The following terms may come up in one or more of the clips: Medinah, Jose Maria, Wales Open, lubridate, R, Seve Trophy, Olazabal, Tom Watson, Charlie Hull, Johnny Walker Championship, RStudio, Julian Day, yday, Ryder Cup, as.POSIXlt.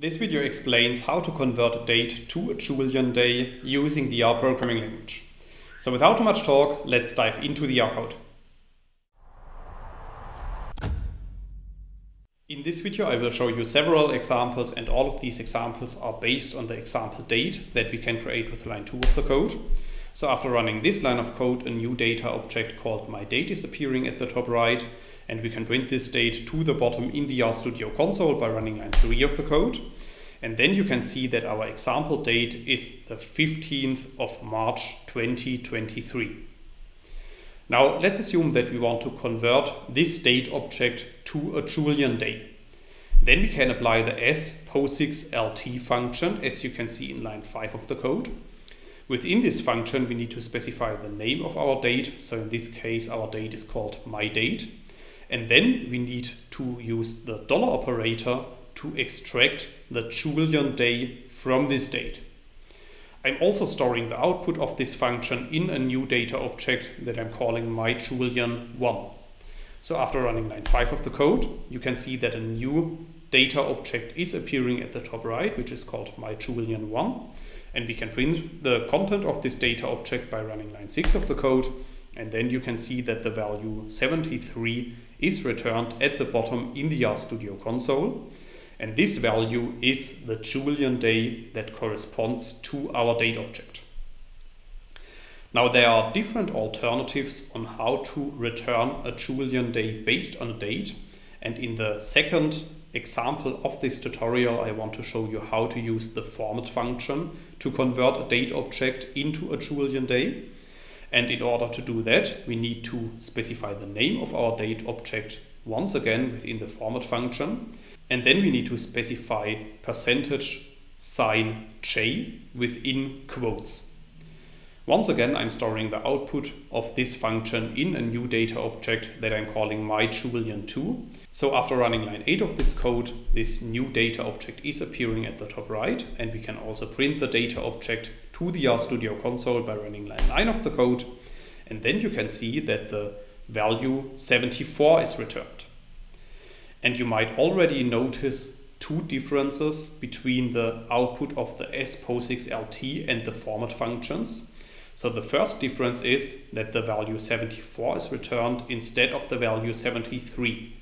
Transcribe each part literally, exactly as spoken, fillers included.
This video explains how to convert a date to a Julian day using the R programming language. So without too much talk, let's dive into the R code. In this video I will show you several examples, and all of these examples are based on the example date that we can create with line two of the code. So after running this line of code, a new data object called myDate is appearing at the top right, and we can print this date to the bottom in the RStudio console by running line three of the code. And then you can see that our example date is the fifteenth of March twenty twenty-three. Now let's assume that we want to convert this date object to a Julian day. Then we can apply the s POSIXlt function, as you can see in line five of the code. Within this function, we need to specify the name of our date. So in this case, our date is called myDate. And then we need to use the dollar operator to extract the Julian day from this date. I'm also storing the output of this function in a new data object that I'm calling myJulian one. So after running line five of the code, you can see that a new data object is appearing at the top right, which is called myJulian one. And we can print the content of this data object by running line six of the code. And then you can see that the value seventy-three is returned at the bottom in the RStudio console. And this value is the Julian day that corresponds to our date object. Now there are different alternatives on how to return a Julian day based on a date. And in the second example of this tutorial, I want to show you how to use the format function to convert a date object into a Julian day. And in order to do that, we need to specify the name of our date object once again within the format function. And then we need to specify percentage sign j within quotes. Once again, I'm storing the output of this function in a new data object that I'm calling myJulian two. So after running line eight of this code, this new data object is appearing at the top right, and we can also print the data object to the RStudio console by running line nine of the code. And then you can see that the value seventy-four is returned. And you might already notice two differences between the output of the s POSIXlt and the format functions. So the first difference is that the value seventy-four is returned instead of the value seventy-three.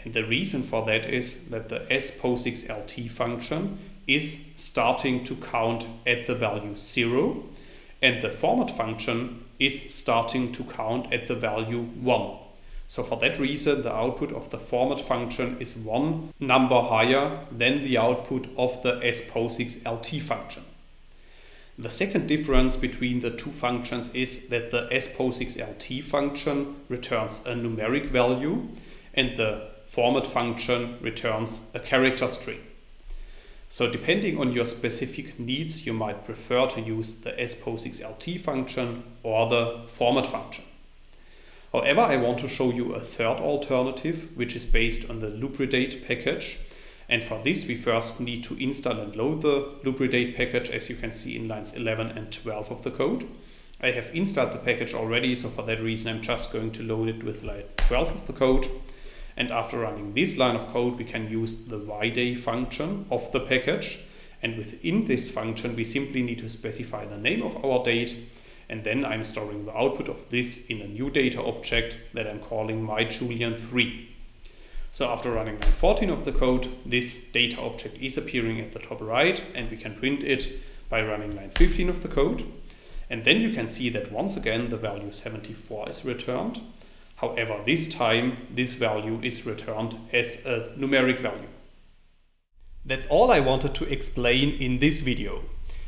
And the reason for that is that the s POSIXlt function is starting to count at the value zero, and the format function is starting to count at the value one. So for that reason, the output of the format function is one number higher than the output of the s POSIXlt function. The second difference between the two functions is that the s POSIXlt function returns a numeric value and the format function returns a character string. So depending on your specific needs, you might prefer to use the s POSIXlt function or the format function. However, I want to show you a third alternative, which is based on the lubridate package. And for this, we first need to install and load the lubridate package, as you can see in lines eleven and twelve of the code. I have installed the package already, so for that reason, I'm just going to load it with line twelve of the code. And after running this line of code, we can use the yday function of the package. And within this function, we simply need to specify the name of our date. And then I'm storing the output of this in a new data object that I'm calling myJulian three. So after running line fourteen of the code, this data object is appearing at the top right, and we can print it by running line fifteen of the code. And then you can see that once again, the value seventy-four is returned. However, this time, this value is returned as a numeric value. That's all I wanted to explain in this video.